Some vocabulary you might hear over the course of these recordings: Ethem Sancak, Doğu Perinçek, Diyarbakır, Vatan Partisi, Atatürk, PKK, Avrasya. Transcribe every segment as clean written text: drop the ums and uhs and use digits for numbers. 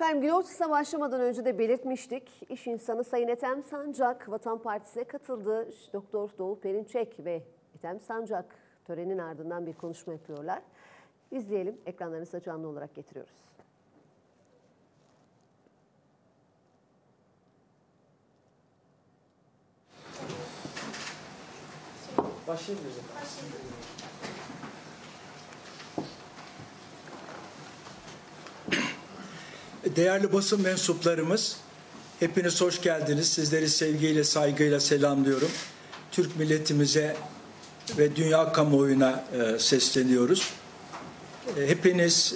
Efendim Güloğlu'sa başlamadan önce de belirtmiştik. İş insanı Sayın Ethem Sancak Vatan Partisi'ne katıldı. Doktor Doğu Perinçek ve Ethem Sancak törenin ardından bir konuşma yapıyorlar. İzleyelim, ekranlarınıza canlı olarak getiriyoruz. Başlayayım mı? Değerli basın mensuplarımız, hepiniz hoş geldiniz. Sizleri sevgiyle, saygıyla selamlıyorum. Türk milletimize ve dünya kamuoyuna sesleniyoruz. Hepiniz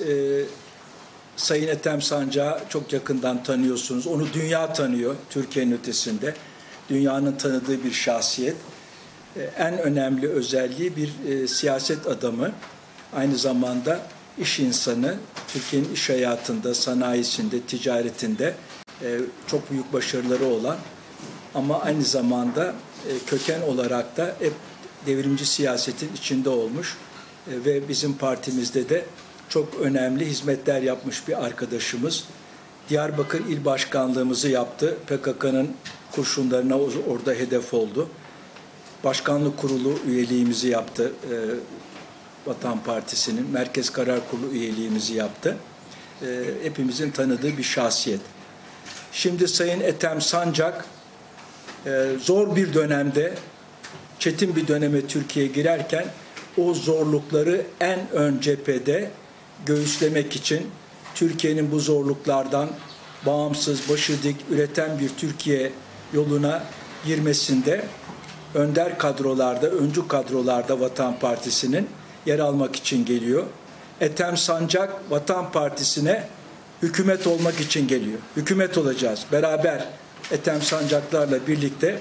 Sayın Ethem Sancak'ı çok yakından tanıyorsunuz. Onu dünya tanıyor, Türkiye'nin ötesinde. Dünyanın tanıdığı bir şahsiyet. En önemli özelliği bir siyaset adamı, aynı zamanda iş insanı, Türkiye'nin iş hayatında, sanayisinde, ticaretinde çok büyük başarıları olan ama aynı zamanda köken olarak da hep devrimci siyasetin içinde olmuş ve bizim partimizde de çok önemli hizmetler yapmış bir arkadaşımız. Diyarbakır İl Başkanlığımızı yaptı, PKK'nın kurşunlarına orada hedef oldu. Başkanlık Kurulu üyeliğimizi yaptı, Vatan Partisi'nin Merkez Karar Kurulu üyeliğimizi yaptı. Hepimizin tanıdığı bir şahsiyet. Şimdi Sayın Ethem Sancak zor bir dönemde, çetin bir döneme Türkiye girerken o zorlukları en ön cephede göğüslemek için Türkiye'nin bu zorluklardan bağımsız, başı dik, üreten bir Türkiye yoluna girmesinde önder kadrolarda, öncü kadrolarda Vatan Partisi'nin yer almak için geliyor. Ethem Sancak Vatan Partisi'ne hükümet olmak için geliyor. Hükümet olacağız. Beraber Ethem Sancaklarla birlikte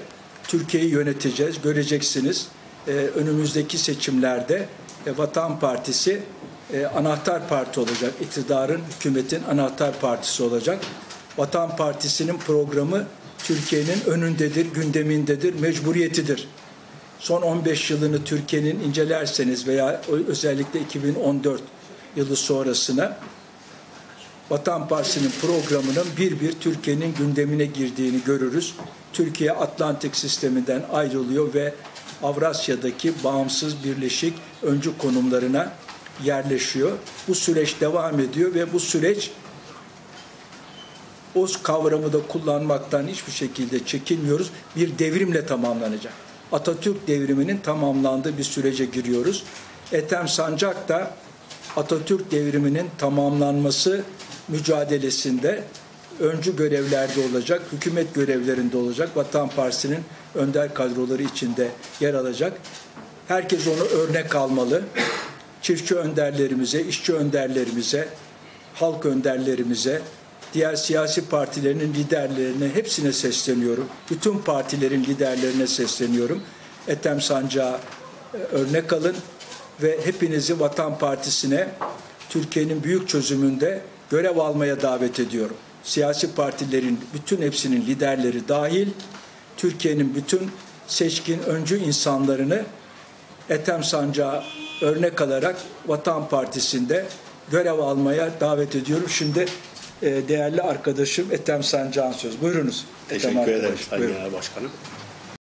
Türkiye'yi yöneteceğiz. Göreceksiniz. Önümüzdeki seçimlerde Vatan Partisi anahtar parti olacak. İktidarın, hükümetin anahtar partisi olacak. Vatan Partisi'nin programı Türkiye'nin önündedir, gündemindedir, mecburiyetidir. Son 15 yılını Türkiye'nin incelerseniz veya özellikle 2014 yılı sonrasına Vatan Partisi'nin programının bir Türkiye'nin gündemine girdiğini görürüz. Türkiye Atlantik sisteminden ayrılıyor ve Avrasya'daki bağımsız, birleşik, öncü konumlarına yerleşiyor. Bu süreç devam ediyor ve bu süreç o kavramı da kullanmaktan hiçbir şekilde çekinmiyoruz. Bir devrimle tamamlanacak. Atatürk devriminin tamamlandığı bir sürece giriyoruz. Ethem Sancak da Atatürk devriminin tamamlanması mücadelesinde öncü görevlerde olacak, hükümet görevlerinde olacak, Vatan Partisi'nin önder kadroları içinde yer alacak. Herkes onu örnek almalı. Çiftçi önderlerimize, işçi önderlerimize, halk önderlerimize, diğer siyasi partilerinin liderlerine, hepsine sesleniyorum. Bütün partilerin liderlerine sesleniyorum. Ethem Sancak'a örnek alın ve hepinizi Vatan Partisi'ne Türkiye'nin büyük çözümünde görev almaya davet ediyorum. Siyasi partilerin bütün hepsinin liderleri dahil, Türkiye'nin bütün seçkin öncü insanlarını Ethem Sancak'a örnek alarak Vatan Partisi'nde görev almaya davet ediyorum. Şimdi değerli arkadaşım Ethem Sancak'ın söz. Buyurunuz. Teşekkür ederim Sayın Genel Başkanım.